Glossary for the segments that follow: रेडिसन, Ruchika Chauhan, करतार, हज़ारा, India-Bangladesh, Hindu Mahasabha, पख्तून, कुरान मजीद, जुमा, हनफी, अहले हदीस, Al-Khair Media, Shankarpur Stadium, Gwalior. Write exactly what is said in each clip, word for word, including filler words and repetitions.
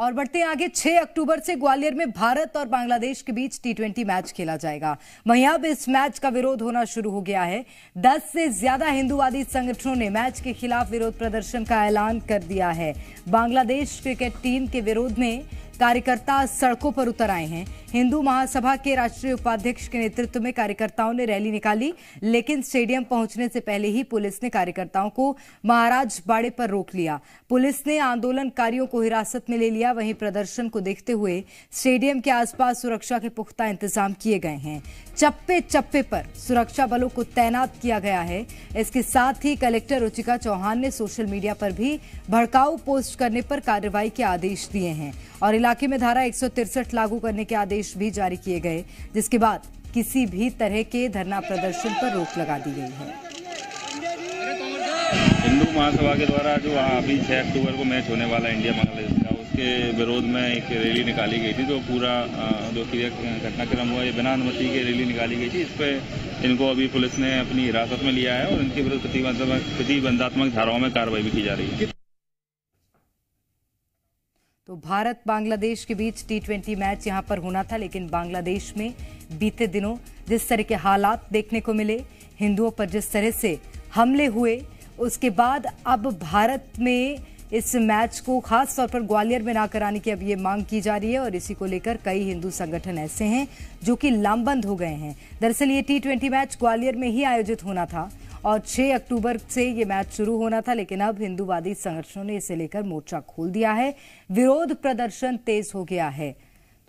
और बढ़ते आगे, छह अक्टूबर से ग्वालियर में भारत और बांग्लादेश के बीच टी ट्वेंटी मैच खेला जाएगा। वहीं अब इस मैच का विरोध होना शुरू हो गया है। दस से ज्यादा हिंदुवादी संगठनों ने मैच के खिलाफ विरोध प्रदर्शन का ऐलान कर दिया है। बांग्लादेश क्रिकेट टीम के विरोध में कार्यकर्ता सड़कों पर उतर आए हैं। हिंदू महासभा के राष्ट्रीय उपाध्यक्ष के नेतृत्व में कार्यकर्ताओं ने रैली निकाली, लेकिन स्टेडियम पहुंचने से पहले ही पुलिस ने कार्यकर्ताओं को महाराज बाड़े पर रोक लिया। पुलिस ने आंदोलनकारियों को हिरासत में ले लिया। वहीं प्रदर्शन को देखते हुए स्टेडियम के आसपास सुरक्षा के पुख्ता इंतजाम किए गए हैं। चप्पे चप्पे पर सुरक्षा बलों को तैनात किया गया है। इसके साथ ही कलेक्टर रुचिका चौहान ने सोशल मीडिया पर भी भड़काऊ पोस्ट करने पर कार्रवाई के आदेश दिए हैं और इलाके में धारा एक सौ तिरसठ लागू करने के आदेश भी जारी किए गए, जिसके बाद किसी भी तरह के धरना प्रदर्शन पर रोक लगा दी गई है। हिंदू महासभा के द्वारा जो अभी छह अक्टूबर को मैच होने वाला इंडिया बांग्लादेश का, उसके विरोध में एक रैली निकाली गई थी। जो पूरा जो घटनाक्रम हुआ ये बिना अनुमति के रैली निकाली गई थी। इस पर इनको अभी पुलिस ने अपनी हिरासत में लिया है और इनके विरुद्ध प्रतिबंधात्मक धाराओं में कार्रवाई भी की जा रही है। तो भारत बांग्लादेश के बीच टी ट्वेंटी मैच यहां पर होना था, लेकिन बांग्लादेश में बीते दिनों जिस तरह के हालात देखने को मिले, हिंदुओं पर जिस तरह से हमले हुए, उसके बाद अब भारत में इस मैच को खास तौर पर ग्वालियर में ना कराने की अब ये मांग की जा रही है। और इसी को लेकर कई हिंदू संगठन ऐसे हैं जो कि लामबंद हो गए हैं। दरअसल ये टी ट्वेंटी मैच ग्वालियर में ही आयोजित होना था और छह अक्टूबर से ये मैच शुरू होना था, लेकिन अब हिंदूवादी संगठनों ने इसे लेकर मोर्चा खोल दिया है। विरोध प्रदर्शन तेज हो गया है।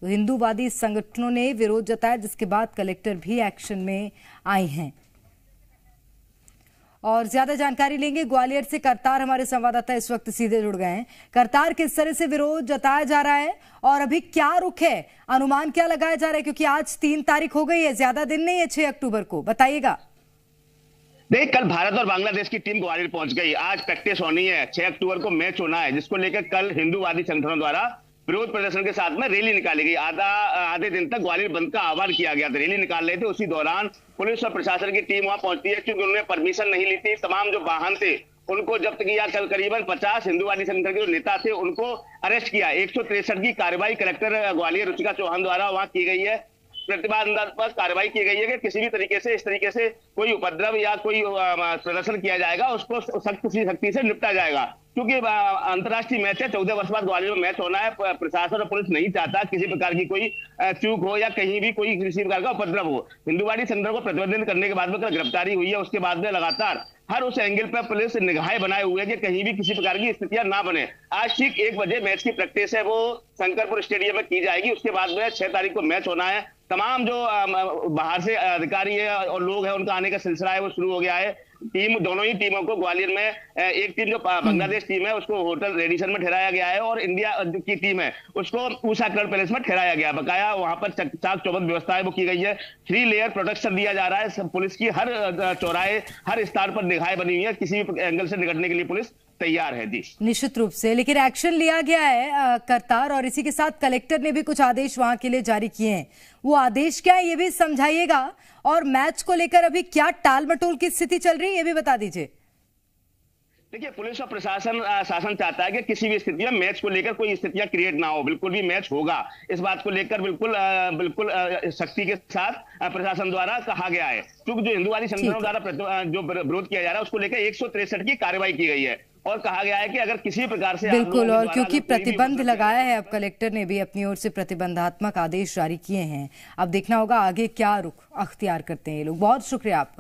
तो हिंदूवादी संगठनों ने विरोध जताया, जिसके बाद कलेक्टर भी एक्शन में आए हैं। और ज्यादा जानकारी लेंगे ग्वालियर से करतार हमारे संवाददाता इस वक्त सीधे जुड़ गए हैं। करतार, किस तरह से विरोध जताया जा रहा है और अभी क्या रुख है, अनुमान क्या लगाया जा रहा है, क्योंकि आज तीन तारीख हो गई है, ज्यादा दिन नहीं है छह अक्टूबर को, बताइएगा। नहीं, कल भारत और बांग्लादेश की टीम ग्वालियर पहुंच गई। आज प्रैक्टिस होनी है, छह अक्टूबर को मैच होना है, जिसको लेकर कल हिंदूवादी संगठनों द्वारा विरोध प्रदर्शन के साथ में रैली निकाली गई। आधा आधे दिन तक ग्वालियर बंद का आह्वान किया गया था। रैली निकाल रहे थे, उसी दौरान पुलिस और प्रशासन की टीम वहां पहुंचती है, क्योंकि उन्होंने परमिशन नहीं ली थी। तमाम जो वाहन थे उनको जब्त किया। कल करीबन पचास हिंदूवादी संगठन के जो नेता थे उनको अरेस्ट किया। एक सौ तिरसठ की कार्रवाई कलेक्टर ग्वालियर रुचिका चौहान द्वारा वहां की गई है। प्रतिबंधात्मक कार्रवाई की गई है कि किसी भी तरीके से इस तरीके से कोई उपद्रव या कोई प्रदर्शन किया जाएगा, उसको सख्त से सख्ती से निपटा जाएगा, क्योंकि अंतर्राष्ट्रीय मैच है। चौदह वर्ष बाद ग्वालियर में मैच होना है। प्रशासन और पुलिस नहीं चाहता किसी प्रकार की कोई चूक हो या कहीं भी कोई किसी प्रकार का उपद्रव हो। हिंदूवादी संगठन को प्रतिबंधित करने के बाद में कल गिरफ्तारी हुई है। उसके बाद में लगातार हर उस एंगल पर पुलिस निगाहें बनाए हुए कि कहीं भी किसी प्रकार की स्थितियां ना बने। आज ठीक एक बजे मैच की प्रैक्टिस है, वो शंकरपुर स्टेडियम में की जाएगी। उसके बाद में छह तारीख को मैच होना है। तमाम जो बाहर से अधिकारी है और लोग हैं उनका आने का सिलसिला है वो शुरू हो गया है। टीम दोनों ही टीमों को ग्वालियर में, एक टीम जो बांग्लादेश टीम है उसको होटल रेडिसन में ठहराया गया है और इंडिया की टीम है उसको उषा किरण पैलेस में ठहराया गया। बकाया वहां पर चाक चौबंद व्यवस्था है वो की गई है। थ्री लेयर प्रोटेक्शन दिया जा रहा है। पुलिस की हर चौराहे हर स्थान पर निगाहें बनी हुई है। किसी भी एंगल से निकलने के लिए पुलिस तैयार है। जी, निश्चित रूप से, लेकिन एक्शन लिया गया है करतार। और इसी के साथ कलेक्टर ने भी कुछ आदेश वहां के लिए जारी किए हैं, वो आदेश क्या है ये भी समझाइएगा। और मैच को लेकर अभी क्या टाल मटोल की स्थिति चल रही है ये भी बता दीजिए। देखिए, पुलिस और प्रशासन शासन चाहता है कि किसी भी स्थिति में मैच को लेकर कोई स्थितियां क्रिएट ना हो। बिल्कुल भी मैच होगा इस बात को लेकर बिल्कुल बिल्कुल सख्ती के साथ प्रशासन द्वारा कहा गया है। क्योंकि जो हिंदूवादी संगठनों द्वारा जो विरोध किया जा रहा है उसको लेकर एक सौ तिरसठ की कार्रवाई की गई है और कहा गया है कि अगर किसी प्रकार से बिल्कुल, और क्योंकि प्रतिबंध लगाया है, अब कलेक्टर ने भी अपनी ओर से प्रतिबंधात्मक आदेश जारी किए हैं। अब देखना होगा आगे क्या रुख अख्तियार करते हैं ये लोग। बहुत शुक्रिया आपका।